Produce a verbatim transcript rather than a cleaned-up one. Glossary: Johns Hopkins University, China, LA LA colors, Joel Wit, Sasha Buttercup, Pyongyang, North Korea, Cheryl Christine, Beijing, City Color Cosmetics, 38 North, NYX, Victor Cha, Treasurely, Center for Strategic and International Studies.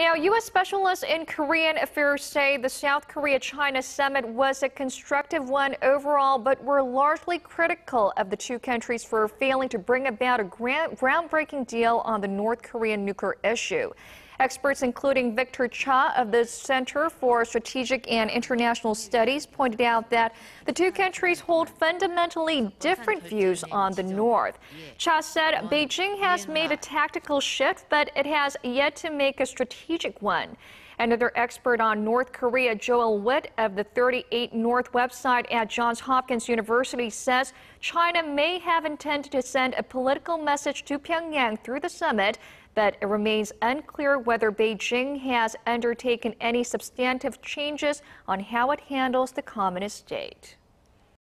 Now, U S specialists in Korean affairs say the South Korea-China summit was a constructive one overall, but were largely critical of the two countries for failing to bring about a grand, groundbreaking deal on the North Korean nuclear issue. Experts, including Victor Cha of the Center for Strategic and International Studies, pointed out that the two countries hold fundamentally different views on the North. Cha said Beijing has made a tactical shift, but it has yet to make a strategic one. Another expert on North Korea, Joel Wit of the thirty-eight North website at Johns Hopkins University, says China may have intended to send a political message to Pyongyang through the summit, but it remains unclear whether Beijing has undertaken any substantive changes on how it handles the communist state.